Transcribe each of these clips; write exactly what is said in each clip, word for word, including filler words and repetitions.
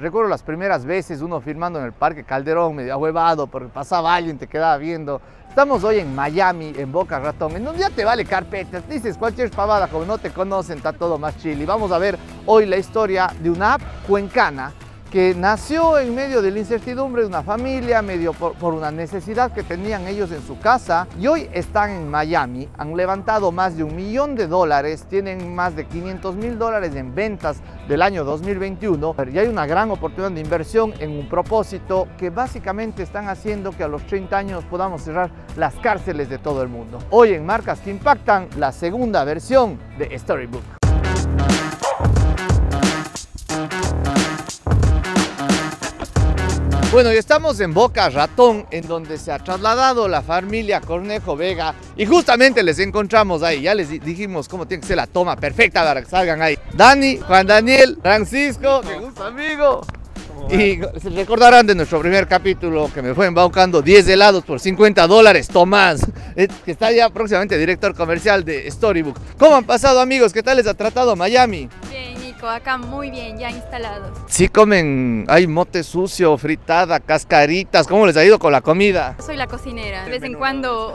Recuerdo las primeras veces uno filmando en el Parque Calderón, medio ahuevado, porque pasaba alguien, te quedaba viendo. Estamos hoy en Miami, en Boca Ratón, en donde ya te vale carpetas, dices cualquier pavada, como no te conocen, está todo más chill. Y vamos a ver hoy la historia de una app cuencana que nació en medio de la incertidumbre de una familia, medio por, por una necesidad que tenían ellos en su casa, y hoy están en Miami, han levantado más de un millón de dólares, tienen más de quinientos mil dólares en ventas del año dos mil veintiuno, y hay una gran oportunidad de inversión en un propósito que básicamente están haciendo que a los treinta años podamos cerrar las cárceles de todo el mundo. Hoy en Marcas que Impactan, la segunda versión de Storybook. Bueno, y estamos en Boca Ratón, en donde se ha trasladado la familia Cornejo Vega, y justamente les encontramos ahí. Ya les dijimos cómo tiene que ser la toma perfecta para que salgan ahí. Dani, Juan Daniel, Francisco, qué gusto, amigo. Y se recordarán de nuestro primer capítulo que me fue embaucando diez helados por cincuenta dólares, Tomás, que está ya próximamente director comercial de Storybook. ¿Cómo han pasado, amigos? ¿Qué tal les ha tratado Miami? Bien. Acá muy bien, ya instalados. Sí comen, hay mote sucio, fritada, cascaritas. ¿Cómo les ha ido con la comida? Soy la cocinera, de vez en cuando.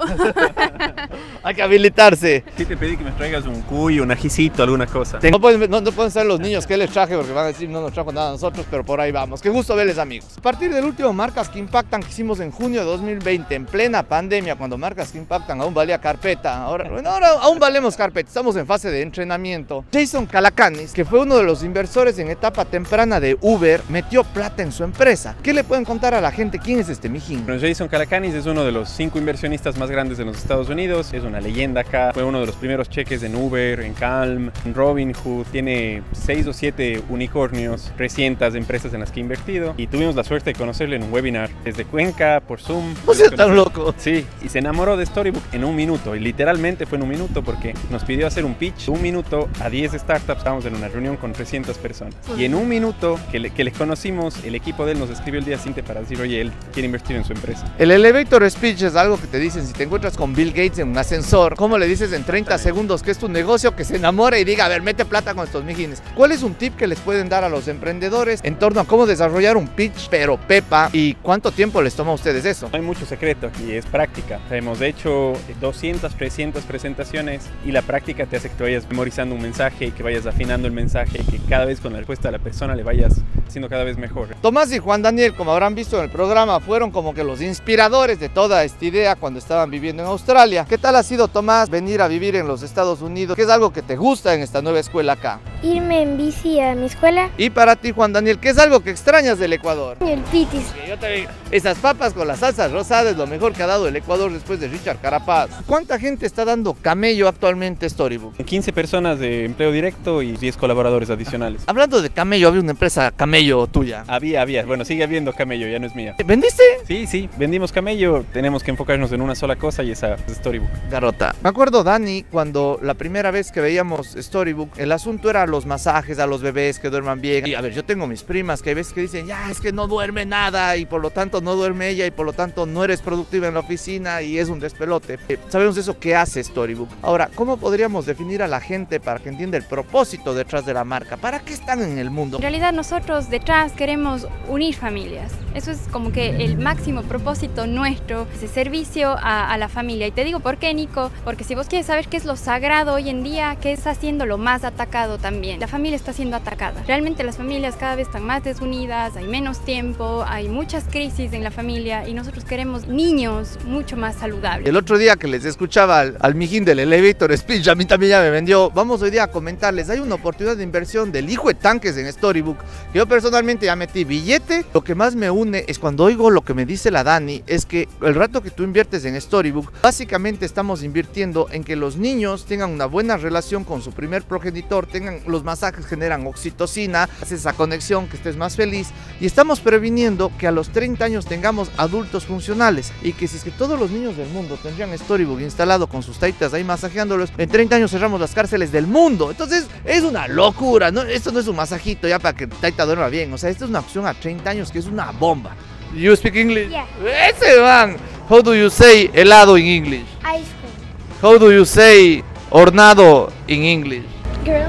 Hay que habilitarse. Sí te pedí que me traigas un cuy, un ajicito, alguna cosa. No pueden, no, no pueden ser los niños que les traje, porque van a decir no nos trajo nada a nosotros, pero por ahí vamos. Qué gusto verles, amigos. A partir del último Marcas que Impactan que hicimos en junio de dos mil veinte, en plena pandemia, cuando Marcas que Impactan aún valía carpeta. Ahora, bueno, ahora aún valemos carpeta, estamos en fase de entrenamiento. Jason Calacanis, que fue uno de los inversores en etapa temprana de Uber, metió plata en su empresa. ¿Qué le pueden contar a la gente? ¿Quién es este mijín? Bueno, Jason Calacanis es uno de los cinco inversionistas más grandes de los Estados Unidos. Es una leyenda acá. Fue uno de los primeros cheques en Uber, en Calm, en Robinhood. Tiene seis o siete unicornios, trescientas empresas en las que ha invertido. Y tuvimos la suerte de conocerle en un webinar desde Cuenca, por Zoom. ¿No seas tan loco? Sí, y se enamoró de Storybook en un minuto. Y literalmente fue en un minuto porque nos pidió hacer un pitch. Un minuto a diez startups. Estábamos en una reunión con trescientas personas. Y en un minuto que le, que le conocimos, el equipo de él nos escribió el día siguiente para decir, oye, él quiere invertir en su empresa. El elevator speech es algo que te dicen si te encuentras con Bill Gates en un ascensor. ¿Cómo le dices en treinta segundos que es tu negocio, que se enamore y diga, a ver, mete plata con estos mijines? ¿Cuál es un tip que les pueden dar a los emprendedores en torno a cómo desarrollar un pitch, pero pepa? ¿Y cuánto tiempo les toma a ustedes eso? No hay mucho secreto aquí, es práctica. Hemos hecho doscientas, trescientas presentaciones y la práctica te hace que te vayas memorizando un mensaje y que vayas afinando el mensaje. Que cada vez con la respuesta de la persona le vayas siendo cada vez mejor. Tomás y Juan Daniel, como habrán visto en el programa, fueron como que los inspiradores de toda esta idea cuando estaban viviendo en Australia. ¿Qué tal ha sido, Tomás, venir a vivir en los Estados Unidos? ¿Qué es algo que te gusta en esta nueva escuela acá? Irme en bici a mi escuela. Y para ti, Juan Daniel, ¿qué es algo que extrañas del Ecuador? El pitis. Yo también. Esas papas con las salsas rosadas es lo mejor que ha dado el Ecuador después de Richard Carapaz. ¿Cuánta gente está dando camello actualmente Storybook? quince personas de empleo directo y diez colaboradores adicionales. Hablando de camello, había una empresa camello tuya. Había, había. Bueno, sigue habiendo camello, ya no es mía. ¿Vendiste? Sí, sí, vendimos camello. Tenemos que enfocarnos en una sola cosa y esa es Storybook. Garota. Me acuerdo, Dani, cuando la primera vez que veíamos Storybook, el asunto era los masajes a los bebés que duerman bien. Y a ver, yo tengo mis primas que hay veces que dicen, ya, es que no duerme nada y por lo tanto no duerme ella y por lo tanto no eres productiva en la oficina y es un despelote. Eh, sabemos eso que hace Storybook. Ahora, ¿cómo podríamos definir a la gente para que entienda el propósito detrás de la marca? ¿Para qué están en el mundo? En realidad nosotros detrás queremos unir familias. Eso es como que el máximo propósito nuestro, ese servicio a, a la familia. Y te digo por qué, Nico, porque si vos quieres saber qué es lo sagrado hoy en día, qué está siendo lo más atacado también. La familia está siendo atacada. Realmente las familias cada vez están más desunidas, hay menos tiempo, hay muchas crisis en la familia y nosotros queremos niños mucho más saludables. El otro día que les escuchaba al, al mijín del elevator speech, a mí también ya me vendió. Vamos hoy día a comentarles, hay una oportunidad de inversión del hijo de tanques en Storybook. Yo personalmente ya metí billete. Lo que más me une es cuando oigo lo que me dice la Dani, es que el rato que tú inviertes en Storybook, básicamente estamos invirtiendo en que los niños tengan una buena relación con su primer progenitor, tengan los masajes, generan oxitocina, hace esa conexión, que estés más feliz, y estamos previniendo que a los treinta años tengamos adultos funcionales, y que si es que todos los niños del mundo tendrían Storybook instalado con sus taitas ahí masajeándolos, en treinta años cerramos las cárceles del mundo. Entonces es una locura. Locura, no, esto no es un masajito ya para que Taita duerma bien, o sea, esto es una opción a treinta años que es una bomba. You speak English? Yeah. Ese van. How do you say helado in English? Ice cream. How do you say hornado in English? Grill.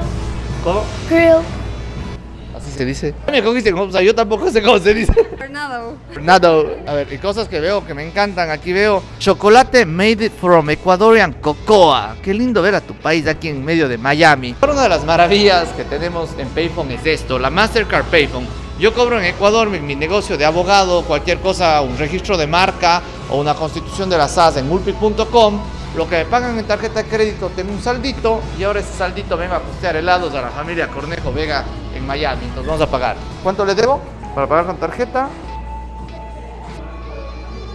¿Cómo? Grill. se dice. Me cogiste, o sea, yo tampoco sé cómo se dice. Bernardo. Bernardo. A ver, y cosas que veo que me encantan. Aquí veo chocolate made from Ecuadorian cocoa. Qué lindo ver a tu país aquí en medio de Miami. Una de las maravillas que tenemos en PayPhone es esto, la Mastercard PayPhone. Yo cobro en Ecuador mi, mi negocio de abogado, cualquier cosa, un registro de marca o una constitución de la S A S en ulpik punto com. Lo que me pagan en tarjeta de crédito, tengo un saldito y ahora ese saldito vengo a costear helados a la familia Cornejo Vega en Miami. Entonces vamos a pagar. ¿Cuánto le debo para pagar con tarjeta?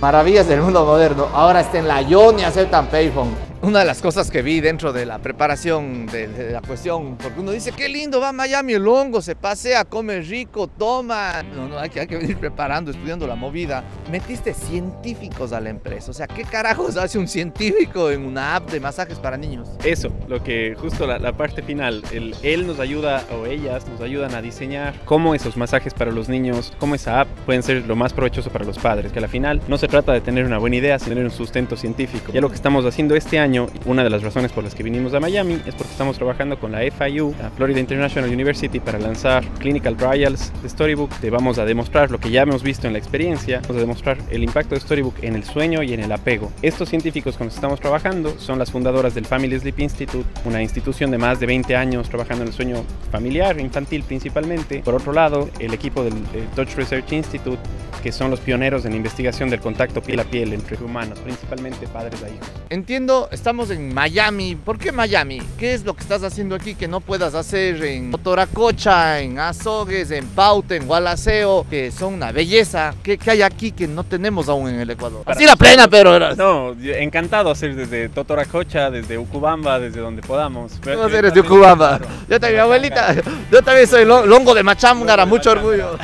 Maravillas del mundo moderno. Ahora está en la Ion y aceptan PayPhone. Una de las cosas que vi dentro de la preparación de, de la cuestión, porque uno dice, qué lindo, va a Miami, el hongo, se pasea, come rico, toma. No, no, hay que, hay que venir preparando, estudiando la movida. Metiste científicos a la empresa, o sea, ¿qué carajos hace un científico en una app de masajes para niños? Eso, lo que justo la, la parte final, el, él nos ayuda, o ellas nos ayudan a diseñar cómo esos masajes para los niños, cómo esa app pueden ser lo más provechoso para los padres, que al final no se trata de tener una buena idea, sino tener un sustento científico. Ya lo que estamos haciendo este año, una de las razones por las que vinimos a Miami es porque estamos trabajando con la F I U, la Florida International University, para lanzar clinical trials de Storybook. Te vamos a demostrar lo que ya hemos visto en la experiencia, vamos a demostrar el impacto de Storybook en el sueño y en el apego. Estos científicos con los que estamos trabajando son las fundadoras del Family Sleep Institute, una institución de más de veinte años trabajando en el sueño familiar, infantil principalmente. Por otro lado, el equipo del Touch Research Institute, que son los pioneros en investigación del contacto piel a piel entre humanos, principalmente padres a hijos. Entiendo, estamos en Miami. ¿Por qué Miami? ¿Qué es lo que estás haciendo aquí que no puedas hacer en Toracocha, en Azogues, en Paute, en Gualaceo, que son una belleza? ¿Qué, qué hay aquí que no tenemos aún en el Ecuador? Para Así la plena, pero... No, encantado hacer desde Totoracocha, desde Ucubamba, desde donde podamos. Pero ¿tú eres de Ucubamba? Yo también, mi abuelita, yo también soy longo de Machángara, mucho orgullo.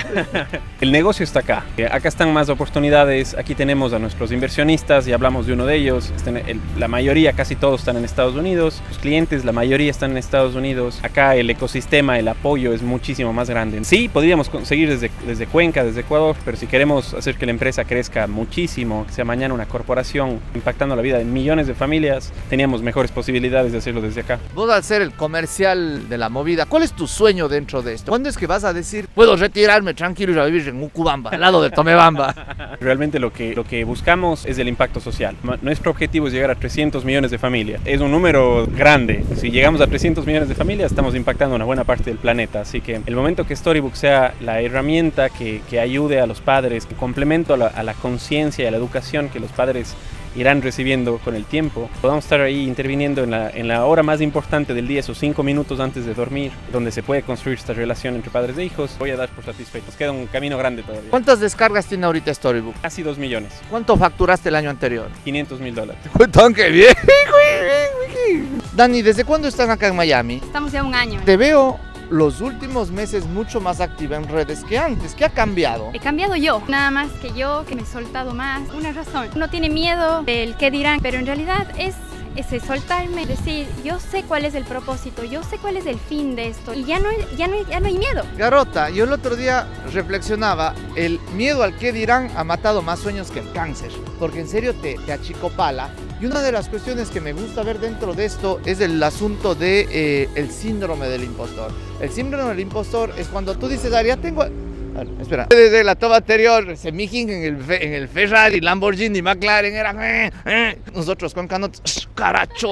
El negocio está acá. Acá están más oportunidades, aquí tenemos a nuestros inversionistas y hablamos de uno de ellos. La mayoría, casi todos están en Estados Unidos, los clientes, la mayoría están en Estados Unidos. Acá el ecosistema, el apoyo es muchísimo más grande. Sí, podríamos conseguir desde, desde Cuenca, desde Ecuador, pero si queremos hacer que la empresa crezca muchísimo, que sea mañana una corporación impactando la vida de millones de familias, teníamos mejores posibilidades de hacerlo desde acá. Vos al ser el comercial de la movida, ¿cuál es tu sueño dentro de esto? ¿Cuándo es que vas a decir, puedo retirarme tranquilo y a vivir en Ucubamba, al lado de Tomebamba? Realmente lo que, lo que buscamos es el impacto social. Nuestro objetivo es llegar a trescientos millones de familias. Es un número grande. Si llegamos a trescientos millones de familias, estamos impactando una buena parte del planeta. Así que el momento que Storybook sea la herramienta que, que ayude a los padres, que complemento a la, a la conciencia y a la educación que los padres irán recibiendo con el tiempo, podamos estar ahí interviniendo en la, en la hora más importante del día, esos cinco minutos antes de dormir, donde se puede construir esta relación entre padres e hijos. Voy a dar por satisfecho. Nos queda un camino grande todavía. ¿Cuántas descargas tiene ahorita Storybook? Casi dos millones. ¿Cuánto facturaste el año anterior? quinientos mil dólares. ¡Qué bien! Dani, ¿desde cuándo estás acá en Miami? Estamos ya un año. Te veo los últimos meses mucho más activa en redes que antes. ¿Qué ha cambiado? He cambiado yo, nada más que yo, que me he soltado más. Una razón, uno tiene miedo del qué dirán, pero en realidad es ese soltarme, decir, yo sé cuál es el propósito, yo sé cuál es el fin de esto y ya no, ya no, ya no hay miedo. Garota, yo el otro día reflexionaba, el miedo al qué dirán ha matado más sueños que el cáncer, porque en serio te, te achicopala. Y una de las cuestiones que me gusta ver dentro de esto es el asunto de, eh, el síndrome del impostor. El síndrome del impostor es cuando tú dices, ah, ya tengo... A ver, espera. Desde la toma anterior, ese mijín en el, en el Ferrari, Lamborghini, McLaren era... Eh, eh. Nosotros con canotas, caracho.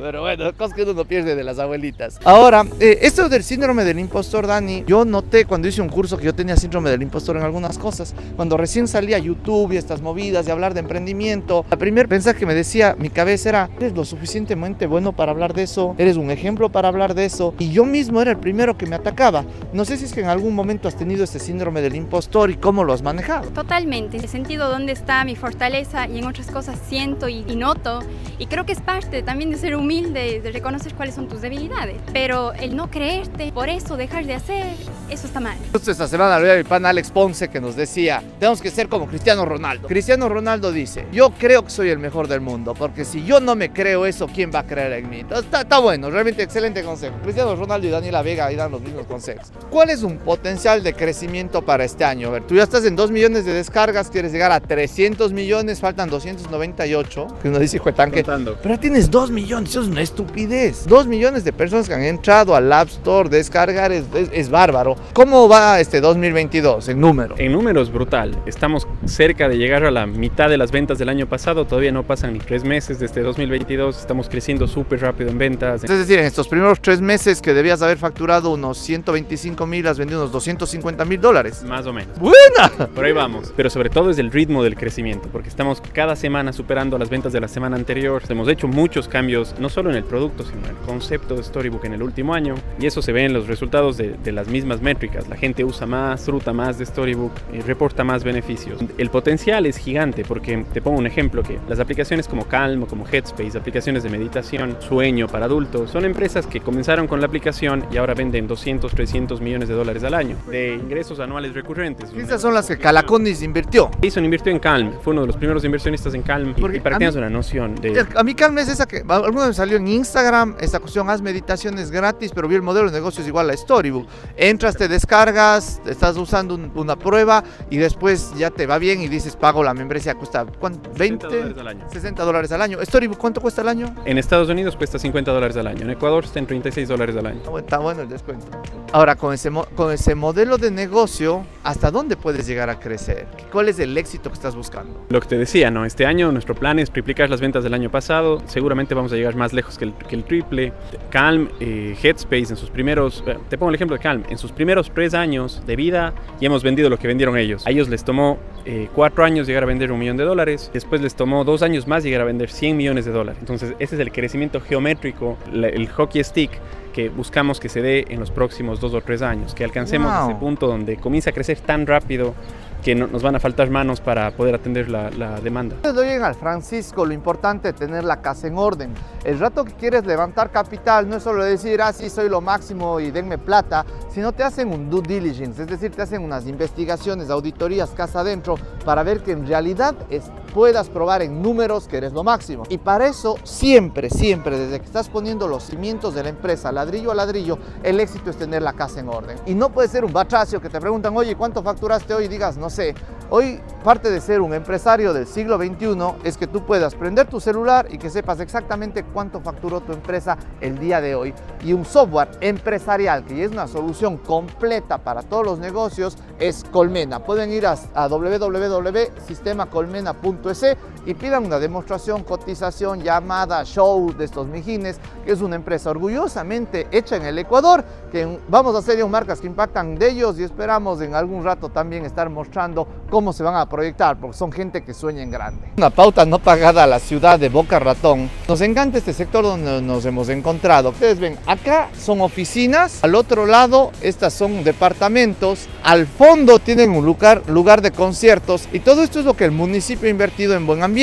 Pero bueno, cosas que uno pierde de las abuelitas. Ahora, eh, esto del síndrome del impostor, Dani, yo noté cuando hice un curso que yo tenía síndrome del impostor en algunas cosas. Cuando recién salí a YouTube y estas movidas de hablar de emprendimiento, la primera mensaje que me decía mi cabeza era, eres lo suficientemente bueno para hablar de eso, eres un ejemplo para hablar de eso. Y yo mismo era el primero que me atacaba. No sé si es que en algún momento has tenido este síndrome del impostor y cómo lo has manejado. Totalmente, he sentido dónde está mi fortaleza y en otras cosas siento y, y noto, y creo que es parte también de ser humilde, de reconocer cuáles son tus debilidades, pero el no creerte, por eso dejar de hacer, eso está mal. Justo esta semana lo vi a mi pan Alex Ponce que nos decía, tenemos que ser como Cristiano Ronaldo. Cristiano Ronaldo dice, yo creo que soy el mejor del mundo, porque si yo no me creo eso, ¿quién va a creer en mí? Está, está bueno, realmente excelente consejo. Cristiano Ronaldo y Daniela Vega ahí dan los mismos consejos. ¿Cuál es un potencial de crecimiento para este año? A ver, tú ya estás en dos millones de descargas, quieres llegar a trescientos millones, faltan doscientos noventa y ocho, que uno dice, juetanque, pero tienes dos millones, eso es una estupidez. dos millones de personas que han entrado al App Store, descargar es, es, es bárbaro. ¿Cómo va este dos mil veintidós en números? En números, brutal. Estamos cerca de llegar a la mitad de las ventas del año pasado. Todavía no pasan ni tres meses de este dos mil veintidós. Estamos creciendo súper rápido en ventas. Es decir, en estos primeros tres meses que debías haber facturado unos ciento veinticinco mil, has vendido unos doscientos cincuenta mil dólares. Más o menos. ¡Buena! Por ahí vamos. Pero sobre todo es el ritmo del crecimiento, porque estamos cada semana superando las ventas de la semana anterior. Hemos hecho muchos cambios, no solo en el producto, sino en el concepto de Storybook en el último año. Y eso se ve en los resultados de, de las mismas métricas. La gente usa más, ruta más de Storybook, y reporta más beneficios. El potencial es gigante, porque te pongo un ejemplo, que las aplicaciones como Calm o como Headspace, aplicaciones de meditación, sueño para adultos, son empresas que comenzaron con la aplicación y ahora venden doscientos, trescientos millones de dólares al año de ingresos anuales recurrentes. Esas son las que Calacanis invirtió. Jason invirtió en Calm, fue uno de los primeros inversionistas en Calm. Porque y para que tengas una noción de... A mí Calm es esa que alguna vez salió en Instagram, esta cuestión, haz meditaciones gratis, pero vi el modelo de negocio es igual a Storybook. Entras, te descargas, estás usando un, una prueba y después ya te va bien y dices, pago la membresía, cuesta ¿cuánto? veinte, sesenta dólares al año. sesenta dólares al año. Storybook, ¿cuánto cuesta al año? En Estados Unidos cuesta cincuenta dólares al año, en Ecuador está en treinta y seis dólares al año. Está bueno el descuento. Ahora, con ese, con ese modelo de negocio, ¿hasta dónde puedes llegar a crecer? ¿Cuál es el éxito que estás buscando? Lo que te decía, ¿no? Este año nuestro plan es triplicar las ventas del año pasado, seguramente vamos a llegar más lejos que el, que el triple. Calm, eh, Headspace en sus primeros, eh, te pongo el ejemplo de Calm, en sus primeros tres años de vida ya hemos vendido lo que vendieron ellos. A ellos les tomó eh, cuatro años llegar a vender un millón de dólares, después les tomó dos años más llegar a vender cien millones de dólares. Entonces ese es el crecimiento geométrico, la, el hockey stick, que buscamos que se dé en los próximos dos o tres años, que alcancemos wow. ese punto donde comienza a crecer tan rápido que no, nos van a faltar manos para poder atender la, la demanda. Les doy al Francisco, lo importante es tener la casa en orden. El rato que quieres levantar capital no es solo decir, ah, sí, soy lo máximo y denme plata, sino te hacen un due diligence, es decir, te hacen unas investigaciones, auditorías, casa adentro, para ver que en realidad es, puedas probar en números que eres lo máximo. Y para eso, siempre, siempre, desde que estás poniendo los cimientos de la empresa, ladrillo a ladrillo, el éxito es tener la casa en orden. Y no puede ser un batracio que te preguntan, oye, ¿cuánto facturaste hoy? Y digas, no sé. Hoy parte de ser un empresario del siglo veintiuno es que tú puedas prender tu celular y que sepas exactamente cuánto facturó tu empresa el día de hoy. Y un software empresarial que es una solución completa para todos los negocios es Colmena. Pueden ir a, a doble u doble u doble u punto sistema colmena punto e s y pidan una demostración, cotización, llamada, show de estos mijines, que es una empresa orgullosamente hecha en el Ecuador, que vamos a hacer marcas que impactan de ellos y esperamos en algún rato también estar mostrando cómo se van a proyectar, porque son gente que sueña en grande. Una pauta no pagada a la ciudad de Boca Ratón. Nos encanta este sector donde nos hemos encontrado. Ustedes ven, acá son oficinas, al otro lado estas son departamentos, al fondo tienen un lugar, lugar de conciertos, y todo esto es lo que el municipio ha invertido en buen ambiente.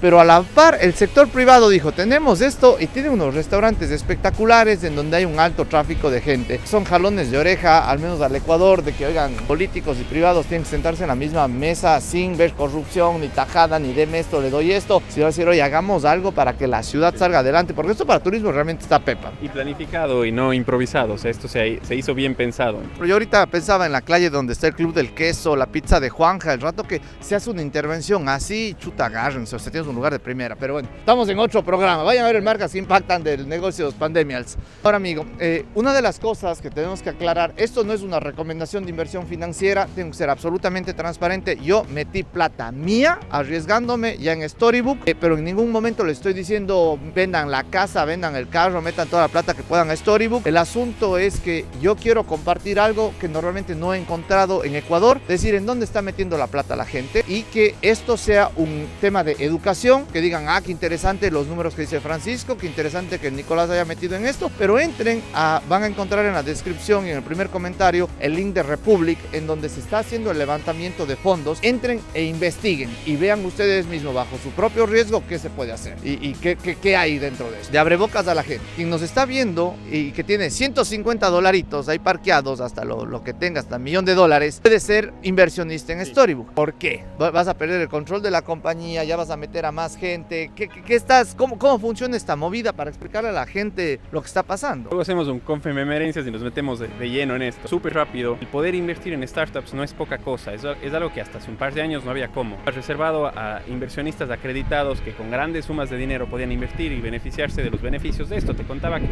Pero a la par, el sector privado dijo, tenemos esto, y tiene unos restaurantes espectaculares en donde hay un alto tráfico de gente. Son jalones de oreja, al menos al Ecuador, de que, oigan, políticos y privados tienen que sentarse en la misma mesa sin ver corrupción, ni tajada, ni deme esto, le doy esto. Si va a decir, oye, hagamos algo para que la ciudad salga adelante, porque esto para turismo realmente está pepa. Y planificado y no improvisado, o sea, esto se, se hizo bien pensado. Pero yo ahorita pensaba en la calle donde está el Club del Queso, la pizza de Juanja, el rato que se hace una intervención así, chuta, agárrense, o sea, tienes un lugar de primera. Pero bueno, estamos en otro programa, vayan a ver el marcas que impactan del negocio de los pandemials. Ahora, amigo, eh, una de las cosas que tenemos que aclarar, esto no es una recomendación de inversión financiera, tengo que ser absolutamente transparente. Yo metí plata mía arriesgándome ya en Storybook, eh, pero en ningún momento le estoy diciendo vendan la casa, vendan el carro, metan toda la plata que puedan a Storybook. El asunto es que yo quiero compartir algo que normalmente no he encontrado en Ecuador, decir en dónde está metiendo la plata la gente, y que esto sea un tema de educación, que digan, ah, qué interesante los números que dice Francisco, qué interesante que Nicolás haya metido en esto, pero entren, a, van a encontrar en la descripción y en el primer comentario el link de Republic, en donde se está haciendo el levantamiento de fondos. Entren e investiguen y vean ustedes mismos bajo su propio riesgo qué se puede hacer y, y qué, qué, qué hay dentro de eso. De abrebocas a la gente. Quien nos está viendo y que tiene ciento cincuenta dolaritos ahí parqueados, hasta lo, lo que tenga, hasta un millón de dólares, puede ser inversionista en Storybook. ¿Por qué? Vas a perder el control de la compañía, ya vas a meter a más gente. ¿Qué, qué, qué estás, cómo, ¿Cómo funciona esta movida para explicarle a la gente lo que está pasando? Luego hacemos un conferencias y nos metemos de, de lleno en esto. Súper rápido. El poder invertir en startups no es poca cosa. Es, es algo que que hasta hace un par de años no había cómo. Reservado a inversionistas acreditados que con grandes sumas de dinero podían invertir y beneficiarse de los beneficios de esto. Te contaba que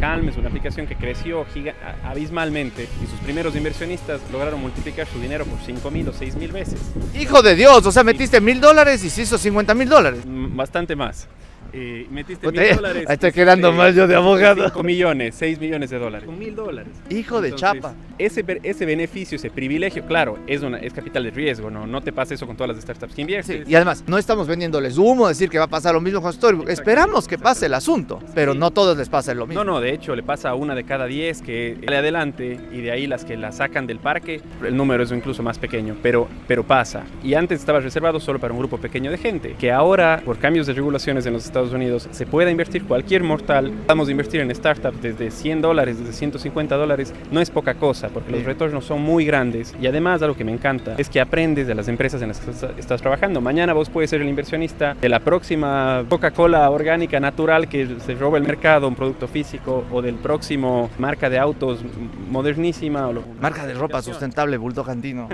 Calm es una aplicación que creció abismalmente y sus primeros inversionistas lograron multiplicar su dinero por cinco mil o seis mil veces. ¡Hijo de Dios! O sea, metiste mil dólares y se hizo cincuenta mil dólares. Bastante más. Eh, metiste mil dólares. Ahí está quedando eh, mal yo de abogado. cinco millones, seis millones de dólares. Con mil dólares. Hijo Entonces, de chapa. Ese, ese beneficio, ese privilegio, claro, es, una, es capital de riesgo, ¿no? No te pasa eso con todas las startups que inviertes. Sí, y además, no estamos vendiéndoles humo, decir que va a pasar lo mismo con Storybook. Exacto, Esperamos que pase el asunto, pero sí. No todos les pasa lo mismo. No, no, de hecho, le pasa a una de cada diez que sale adelante y de ahí las que la sacan del parque, el número es incluso más pequeño, pero, pero pasa. Y antes estaba reservado solo para un grupo pequeño de gente, que ahora, por cambios de regulaciones en los Estados Unidos, se pueda invertir cualquier mortal. Vamos a invertir en startups desde cien dólares, desde ciento cincuenta dólares, no es poca cosa, porque los retornos son muy grandes. Y además, algo que me encanta es que aprendes de las empresas en las que estás trabajando. Mañana vos puedes ser el inversionista de la próxima Coca-Cola orgánica natural que se roba el mercado, un producto físico, o del próximo marca de autos modernísima. O lo... Marca de ropa sustentable, bulldog andino.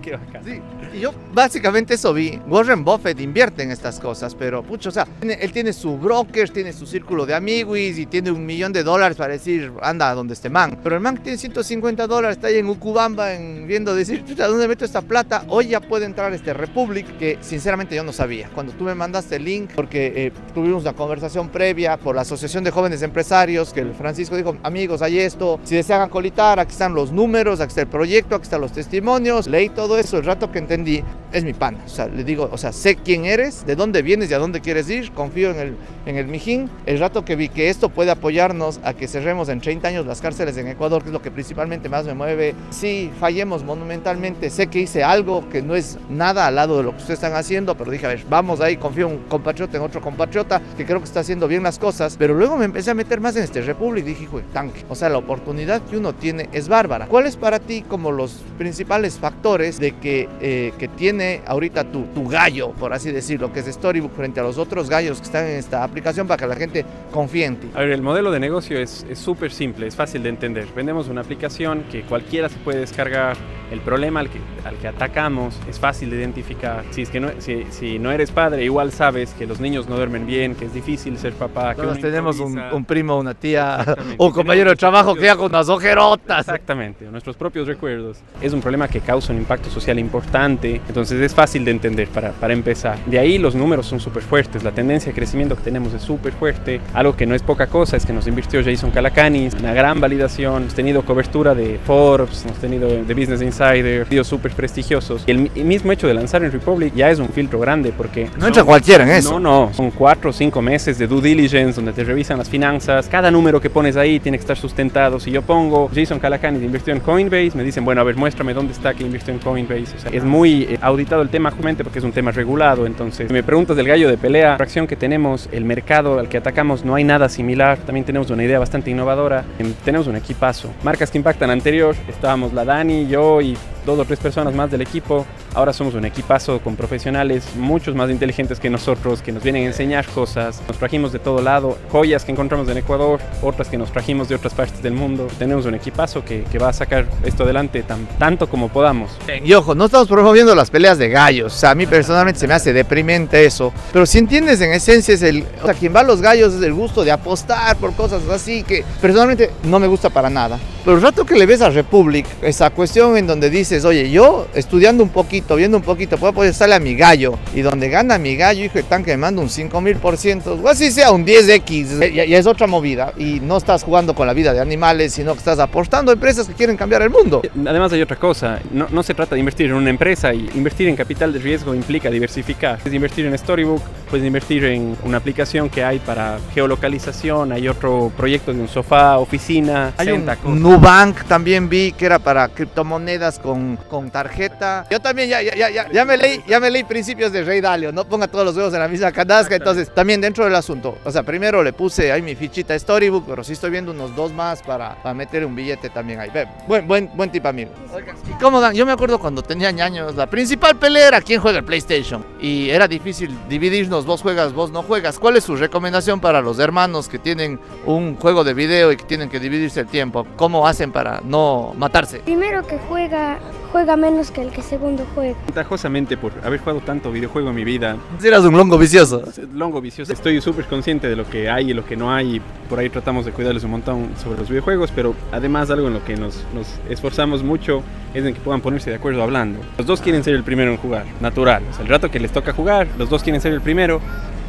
Qué bacán. Sí, y yo básicamente eso vi. Warren Buffett invierte en estas cosas, pero pucho, o sea, él tiene su broker, tiene su círculo de amigos y tiene un millón de dólares para decir, anda donde este man. Pero el man tiene ciento cincuenta dólares, está ahí en Ucubamba en, viendo decir, chuta, ¿dónde meto esta plata? Hoy ya puede entrar este Republic, que sinceramente yo no sabía. Cuando tú me mandaste el link, porque eh, tuvimos una conversación previa por la Asociación de Jóvenes Empresarios, que el Francisco dijo, amigos, hay esto, si desean colitar, aquí están los números, aquí está el proyecto, aquí están los testimonios. Leí todo eso, el rato que entendí, es mi pana. O sea, le digo, o sea, sé quién eres, de dónde vienes y a dónde quieres ir, con confío en el, en el Mijín. El rato que vi que esto puede apoyarnos a que cerremos en treinta años las cárceles en Ecuador, que es lo que principalmente más me mueve. Si fallemos monumentalmente, sé que hice algo que no es nada al lado de lo que ustedes están haciendo, pero dije, a ver, vamos ahí, confío en un compatriota, en otro compatriota, que creo que está haciendo bien las cosas. Pero luego me empecé a meter más en este Republic y dije, hijo de tanque. O sea, la oportunidad que uno tiene es bárbara. ¿Cuál es para ti como los principales factores de que, eh, que tiene ahorita tu, tu gallo, por así decirlo, que es Storybook frente a los otros gallos que están en esta aplicación para que la gente confíe en ti? A ver, el modelo de negocio es súper simple, es fácil de entender. Vendemos una aplicación que cualquiera se puede descargar. El problema al que, al que atacamos es fácil de identificar. Si, es que no, si, si no eres padre, igual sabes que los niños no duermen bien, que es difícil ser papá. Todos que tenemos un, un primo, una tía, un compañero de trabajo que ya con unas ojerotas. Exactamente, nuestros propios recuerdos. Es un problema que causa un impacto social importante, entonces es fácil de entender para, para empezar. De ahí los números son súper fuertes, la tendencia de crecimiento que tenemos es súper fuerte. Algo que no es poca cosa es que nos invirtió Jason Calacanis, una gran validación. Hemos tenido cobertura de Forbes, hemos tenido de Business Insider, videos súper prestigiosos. Y el mismo hecho de lanzar en Republic ya es un filtro grande porque... No entra cualquiera en eso. No, no. Son cuatro o cinco meses de due diligence donde te revisan las finanzas. Cada número que pones ahí tiene que estar sustentado. Si yo pongo Jason Calacanis invirtió en Coinbase, me dicen, bueno, a ver, muéstrame dónde está que invirtió en Coinbase. O sea, es muy eh, auditado el tema justamente porque es un tema regulado. Entonces, si me preguntas del gallo de pelea, que tenemos, el mercado al que atacamos, no hay nada similar. También tenemos una idea bastante innovadora, tenemos un equipazo. Marcas que impactan anterior, estábamos la Dani, yo y dos o tres personas más del equipo. Ahora somos un equipazo con profesionales, muchos más inteligentes que nosotros, que nos vienen a enseñar cosas. Nos trajimos de todo lado, joyas que encontramos en Ecuador, otras que nos trajimos de otras partes del mundo. Tenemos un equipazo que, que va a sacar esto adelante tan, tanto como podamos. Y ojo, no estamos promoviendo las peleas de gallos. O sea, a mí personalmente se me hace deprimente eso. Pero si entiendes, en esencia es el... O sea, quien va a los gallos es el gusto de apostar por cosas así que personalmente no me gusta para nada. Pero el rato que le ves a Republic, esa cuestión en donde dice, oye, yo estudiando un poquito, viendo un poquito, puedo poder salir a mi gallo. Y donde gana mi gallo, hijo de tanque, me manda un cinco mil por ciento, o así sea un diez equis. Y, y es otra movida. Y no estás jugando con la vida de animales, sino que estás aportando a empresas que quieren cambiar el mundo. Además hay otra cosa. No, no se trata de invertir en una empresa. Y invertir en capital de riesgo implica diversificar. Es invertir en Storybook, puedes invertir en una aplicación que hay para geolocalización. Hay otro proyecto de un sofá, oficina. Hay un Nubank también vi que era para criptomonedas con con tarjeta. Yo también ya, ya, ya, ya, me leí, ya me leí principios de Ray Dalio, no ponga todos los huevos en la misma canasta. Entonces, también dentro del asunto, o sea, primero le puse ahí mi fichita Storybook, pero sí estoy viendo unos dos más para, para meter un billete también ahí. Buen, buen, buen tip, amigo. ¿Y cómo dan? Yo me acuerdo cuando tenía ñaños, la principal pelea era quién juega el PlayStation y era difícil dividirnos, vos juegas, vos no juegas. ¿Cuál es su recomendación para los hermanos que tienen un juego de video y que tienen que dividirse el tiempo? ¿Cómo hacen para no matarse? Primero que juega... juega menos que el que segundo juega. videojuego. Ventajosamente por haber jugado tanto videojuego en mi vida. Eras un longo vicioso. Longo vicioso. Estoy súper consciente de lo que hay y lo que no hay. Y por ahí tratamos de cuidarles un montón sobre los videojuegos. Pero además algo en lo que nos, nos esforzamos mucho es en que puedan ponerse de acuerdo hablando. Los dos quieren ser el primero en jugar. Natural. O sea, el rato que les toca jugar, los dos quieren ser el primero.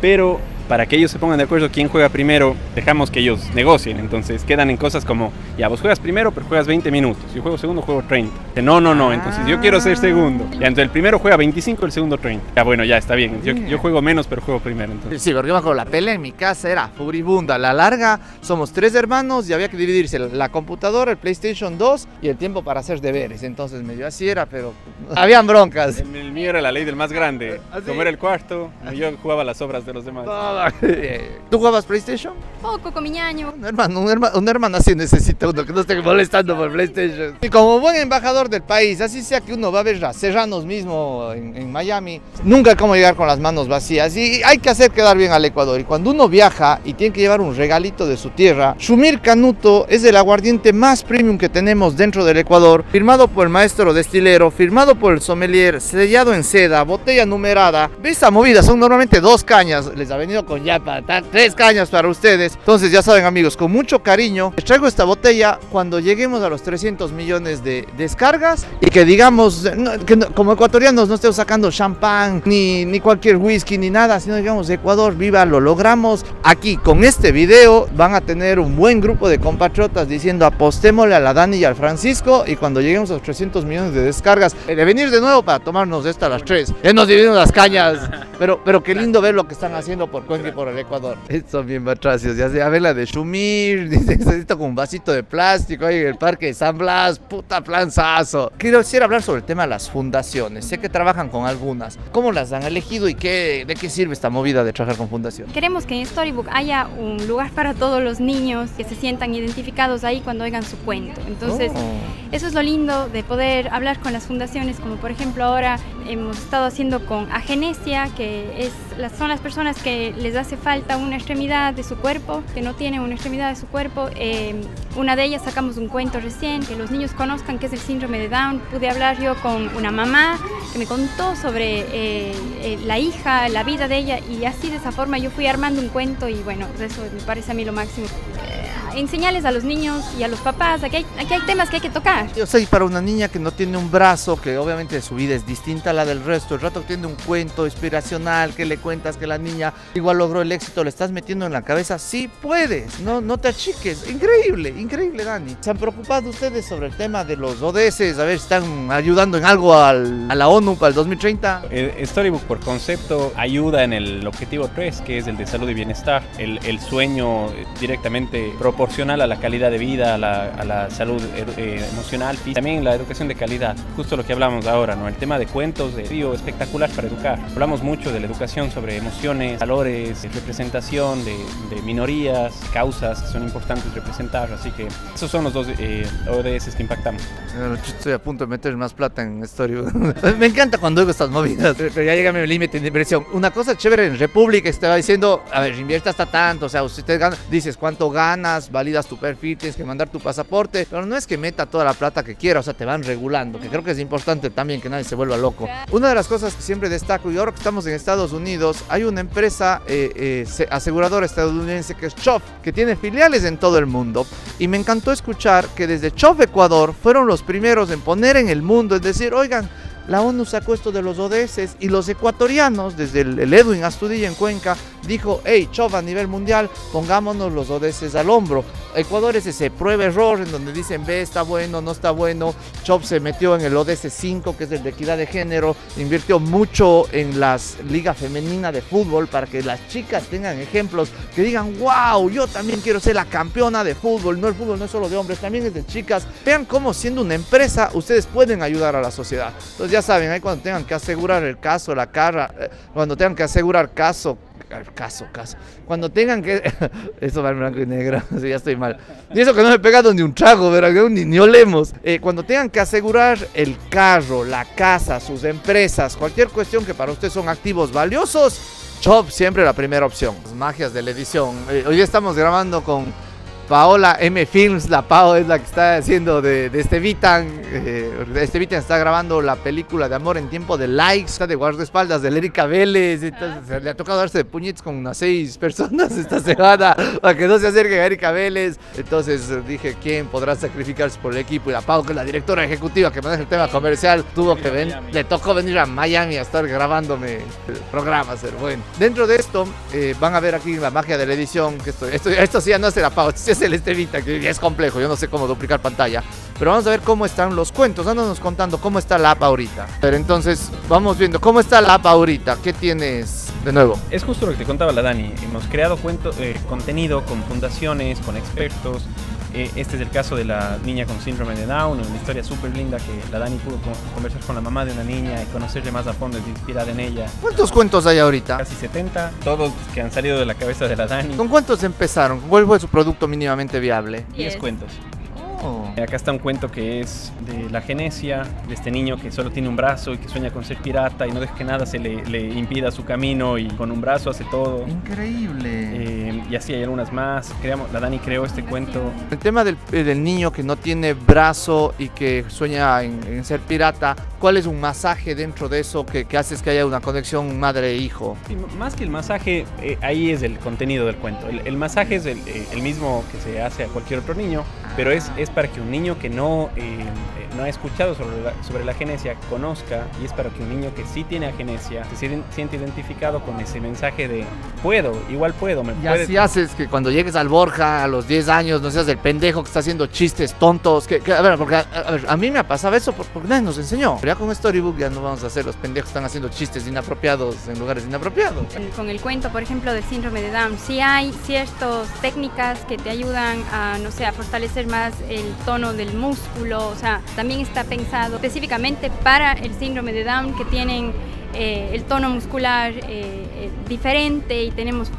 Pero para que ellos se pongan de acuerdo quién juega primero, dejamos que ellos negocien. Entonces quedan en cosas como, ya vos juegas primero, pero juegas veinte minutos. Yo juego segundo, juego treinta. No, no, no, entonces yo quiero ser segundo. Ya, entonces el primero juega veinticinco, el segundo treinta. Ya, bueno, ya está bien. Yo, yo juego menos, pero juego primero. Entonces. Sí, porque yo me acuerdo, la pelea en mi casa era furibunda. A la larga, somos tres hermanos y había que dividirse la computadora, el PlayStation dos y el tiempo para hacer deberes. Entonces medio así era, pero habían broncas. El, el mío era la ley del más grande. ¿Así? Como era el cuarto, yo jugaba las obras de los demás. No. ¿Tú jugabas PlayStation? Poco, con mi ñaño. Un hermano, un hermano, un hermano así necesita uno que no esté molestando por PlayStation. Y como buen embajador del país, así sea que uno va a ver a serranos mismo en, en Miami, nunca es como llegar con las manos vacías. Y hay que hacer quedar bien al Ecuador. Y cuando uno viaja y tiene que llevar un regalito de su tierra, Shumir Canuto es el aguardiente más premium que tenemos dentro del Ecuador, firmado por el maestro destilero, firmado por el sommelier, sellado en seda, botella numerada. ¿Ves esa movida? Son normalmente dos cañas. Les ha venido con ya para tres cañas para ustedes. Entonces ya saben, amigos, con mucho cariño les traigo esta botella cuando lleguemos a los trescientos millones de descargas y que digamos, no, que no, como ecuatorianos no estemos sacando champán ni, ni cualquier whisky ni nada, sino digamos Ecuador, viva, lo logramos. Aquí con este video van a tener un buen grupo de compatriotas diciendo apostémosle a la Dani y al Francisco, y cuando lleguemos a los trescientos millones de descargas, de venir de nuevo para tomarnos esta a las tres. Ya nos dividimos las cañas, pero, pero qué lindo ver lo que están haciendo por Cuenca y por el Ecuador. Esto bien batracios, ya sea, a ver la de Shumir, dice, necesito con un vasito de plástico ahí en el parque de San Blas, puta planzazo. Quisiera hablar sobre el tema de las fundaciones, sé que trabajan con algunas, ¿cómo las han elegido y qué, de qué sirve esta movida de trabajar con fundaciones? Queremos que en Storybook haya un lugar para todos los niños que se sientan identificados ahí cuando oigan su cuento, entonces oh. Eso es lo lindo de poder hablar con las fundaciones, como por ejemplo ahora hemos estado haciendo con Agenesia, que es, son las personas que les hace falta una extremidad de su cuerpo, que no tienen una extremidad de su cuerpo. Eh, una de ellas sacamos un cuento recién, que los niños conozcan qué es el síndrome de Down. Pude hablar yo con una mamá que me contó sobre eh, eh, la hija, la vida de ella, y así de esa forma yo fui armando un cuento y bueno, eso me parece a mí lo máximo. Enseñarles a los niños y a los papás, aquí hay, aquí hay temas que hay que tocar. Yo sé, para una niña que no tiene un brazo, que obviamente su vida es distinta a la del resto, el rato que tiene un cuento inspiracional, que le cuentas que la niña igual logró el éxito, le estás metiendo en la cabeza, sí puedes, no, no te achiques. Increíble, increíble, Dani. ¿Se han preocupado ustedes sobre el tema de los O D S? A ver, ¿están ayudando en algo al, a la ONU para el dos mil treinta? El Storybook por concepto ayuda en el objetivo tres, que es el de salud y bienestar, el, el sueño directamente proporcional proporcional a la calidad de vida, a la, a la salud eh, emocional, y también la educación de calidad, justo lo que hablamos ahora, ¿no? El tema de cuentos de río espectacular para educar. Hablamos mucho de la educación sobre emociones, valores, representación de, de minorías, causas que son importantes representar, así que esos son los dos eh, O D S que impactamos. Bueno, yo estoy a punto de meter más plata en Storybook. Me encanta cuando oigo estas movidas, pero ya llega mi límite de inversión. Una cosa chévere en República estaba diciendo, a ver, invierte hasta tanto, o sea, usted gana, dices cuánto ganas, validas tu perfil, tienes que mandar tu pasaporte, pero no es que meta toda la plata que quiera, o sea, te van regulando, que creo que es importante también que nadie se vuelva loco. Una de las cosas que siempre destaco, y ahora que estamos en Estados Unidos, hay una empresa eh, eh, aseguradora estadounidense que es C H O F, que tiene filiales en todo el mundo, y me encantó escuchar que desde C H O F Ecuador fueron los primeros en poner en el mundo, es decir, oigan, la ONU sacó esto de los O D S y los ecuatorianos, desde el Edwin Astudillo en Cuenca, dijo, hey, C H O F a nivel mundial, pongámonos los O D S al hombro. Ecuador es ese prueba-error en donde dicen, ve, está bueno, no está bueno. C H O F se metió en el O D S cinco, que es el de equidad de género, invirtió mucho en las ligas femeninas de fútbol para que las chicas tengan ejemplos, que digan, wow, yo también quiero ser la campeona de fútbol. No, el fútbol no es solo de hombres, también es de chicas. Vean cómo siendo una empresa, ustedes pueden ayudar a la sociedad. Entonces, ya saben, ahí cuando tengan que asegurar el caso, la cara, cuando tengan que asegurar caso, caso, caso, cuando tengan que, eso va en blanco y negro, si ya estoy mal, y eso que no me he pegado ni un trago, ¿verdad? Ni, ni olemos, eh, cuando tengan que asegurar el carro, la casa, sus empresas, cualquier cuestión que para ustedes son activos valiosos, C H O F siempre la primera opción. Las magias de la edición, eh, hoy estamos grabando con Paola M Films, la Pao es la que está haciendo de, de Estevitan. Eh, Estevitan está grabando la película de amor en tiempo de likes, está de guardaespaldas de Erika Vélez. Entonces, ah. Le ha tocado darse de puñetes con unas seis personas esta semana para que no se acerquen a Erika Vélez. Entonces dije, ¿quién podrá sacrificarse por el equipo? Y la Pao, que es la directora ejecutiva que maneja el tema comercial, tuvo que venir, le tocó venir a Miami a estar grabándome programas. Bueno, dentro de esto eh, van a ver aquí la magia de la edición. Que esto, esto, esto sí ya no es la Pao, es el Estevita, que es complejo, yo no sé cómo duplicar pantalla. Pero vamos a ver cómo están los cuentos, ándanos contando cómo está la app ahorita. Pero entonces, vamos viendo cómo está la app ahorita, ¿qué tienes de nuevo? Es justo lo que te contaba la Dani, hemos creado cuento, eh, contenido con fundaciones, con expertos. Eh, este es el caso de la niña con síndrome de Down, una historia súper linda que la Dani pudo con, conversar con la mamá de una niña y conocerle más a fondo y inspirar en ella. ¿Cuántos cuentos hay ahorita? Casi setenta, todos que han salido de la cabeza de la Dani. ¿Con cuántos empezaron? ¿Cuál fue su producto mínimamente viable? diez cuentos. Oh. Acá está un cuento que es de la genesia, de este niño que solo tiene un brazo y que sueña con ser pirata y no deja que nada se le, le impida su camino y con un brazo hace todo. Increíble. Eh, y así hay algunas más. Creamos, la Dani creó este cuento. El tema del, del niño que no tiene brazo y que sueña en, en ser pirata, ¿cuál es un masaje dentro de eso que, que haces que haya una conexión madre-hijo? Sí, más que el masaje, eh, ahí es el contenido del cuento. El, el masaje es el, eh, el mismo que se hace a cualquier otro niño, pero es, es para que un niño que no, eh, no ha escuchado sobre la, sobre la agenesia conozca, y es para que un niño que sí tiene agenesia se siente identificado con ese mensaje de puedo, igual puedo. Me y puede... así haces que cuando llegues al Borja a los diez años no seas el pendejo que está haciendo chistes tontos. Que, que, a ver, porque a, a, ver, a mí me pasaba eso porque nadie nos enseñó. Pero ya con Storybook ya no vamos a hacer los pendejos que están haciendo chistes inapropiados en lugares inapropiados. Con el cuento, por ejemplo, del síndrome de Down, sí hay ciertas técnicas que te ayudan a, no sé, a fortalecer más el tono del músculo, o sea, también está pensado específicamente para el síndrome de Down, que tienen eh, el tono muscular eh, diferente y tenemos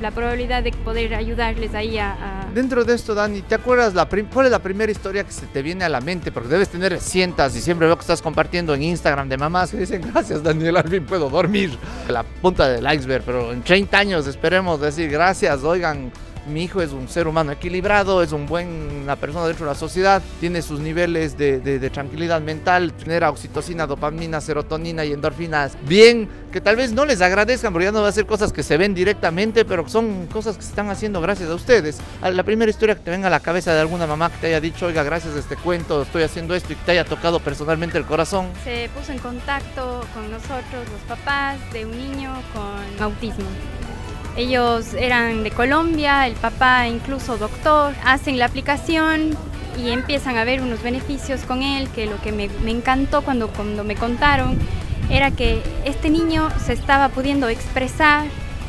la probabilidad de poder ayudarles ahí a... a... Dentro de esto, Dani, ¿te acuerdas la cuál es la primera historia que se te viene a la mente? Porque debes tener cientos y siempre veo que estás compartiendo en Instagram de mamás que dicen gracias, Daniel, al fin puedo dormir. La punta del iceberg, pero en treinta años esperemos decir gracias, oigan... Mi hijo es un ser humano equilibrado, es un buen, una persona dentro de la sociedad, tiene sus niveles de, de, de tranquilidad mental, genera oxitocina, dopamina, serotonina y endorfinas. Bien, que tal vez no les agradezcan porque ya no va a ser cosas que se ven directamente, pero son cosas que se están haciendo gracias a ustedes. La primera historia que te venga a la cabeza de alguna mamá que te haya dicho, oiga, gracias a este cuento, estoy haciendo esto y que te haya tocado personalmente el corazón. Se puso en contacto con nosotros, los papás de un niño con autismo. Ellos eran de Colombia, el papá incluso doctor, hacen la aplicación y empiezan a ver unos beneficios con él, que lo que me, me encantó cuando, cuando me contaron era que este niño se estaba pudiendo expresar,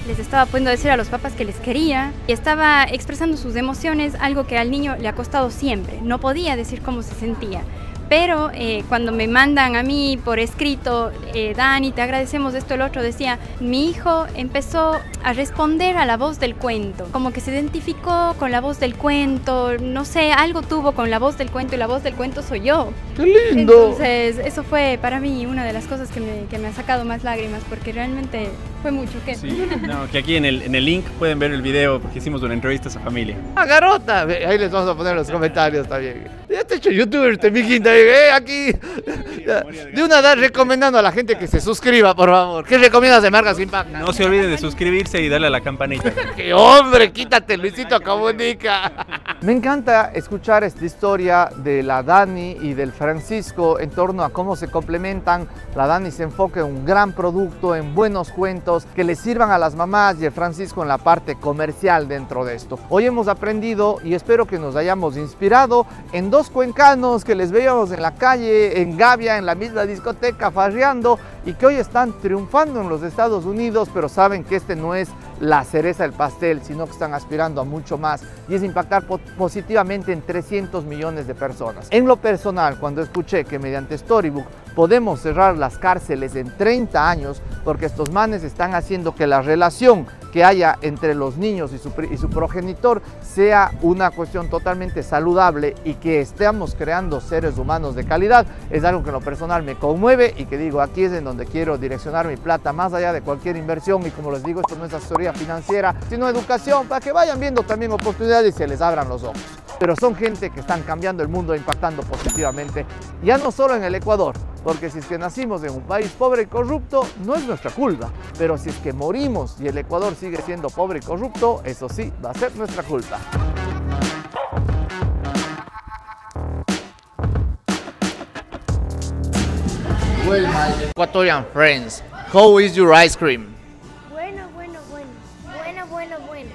les estaba pudiendo decir a los papás que les quería y estaba expresando sus emociones, algo que al niño le ha costado siempre, no podía decir cómo se sentía. Pero eh, cuando me mandan a mí por escrito, eh, Dani, te agradecemos esto, el otro, decía, mi hijo empezó a responder a la voz del cuento, como que se identificó con la voz del cuento, no sé, algo tuvo con la voz del cuento y la voz del cuento soy yo. ¡Qué lindo! Entonces, eso fue para mí una de las cosas que me, que me ha sacado más lágrimas, porque realmente fue mucho. ¿Qué? Sí, no, que aquí en el, en el link pueden ver el video, porque hicimos una entrevista a esa familia. ¡Ah, garota! Ahí les vamos a poner los comentarios también. Ya te he hecho youtuber, te mijita. Eh, aquí de una edad recomendando a la gente que se suscriba, por favor. ¿Qué recomiendas de marcas que impactan? No se olviden de suscribirse y darle a la campanita. ¡Qué hombre! Quítate, Luisito Comunica. Me encanta escuchar esta historia de la Dani y del Francisco en torno a cómo se complementan. La Dani se enfoca en un gran producto, en buenos cuentos que le sirvan a las mamás, y el Francisco en la parte comercial dentro de esto. Hoy hemos aprendido y espero que nos hayamos inspirado en dos cuencanos que les veíamos en la calle, en Gavia, en la misma discoteca, farreando, y que hoy están triunfando en los Estados Unidos, pero saben que este no es la cereza del pastel, sino que están aspirando a mucho más, y es impactar positivamente en trescientos millones de personas. En lo personal, cuando escuché que mediante Storybook podemos cerrar las cárceles en treinta años, porque estos manes están haciendo que la relación que haya entre los niños y su, y su progenitor sea una cuestión totalmente saludable y que estemos creando seres humanos de calidad, es algo que en lo personal me conmueve y que digo, aquí es en donde quiero direccionar mi plata, más allá de cualquier inversión. Y como les digo, esto no es asesoría financiera, sino educación, para que vayan viendo también oportunidades y se les abran los ojos. Pero son gente que están cambiando el mundo, impactando positivamente, ya no solo en el Ecuador, porque si es que nacimos en un país pobre y corrupto, no es nuestra culpa, pero si es que morimos y el Ecuador sigue siendo pobre y corrupto, eso sí, va a ser nuestra culpa. Well, my Ecuatorian friends, how is your ice cream? Bueno, bueno, bueno, bueno, bueno, bueno.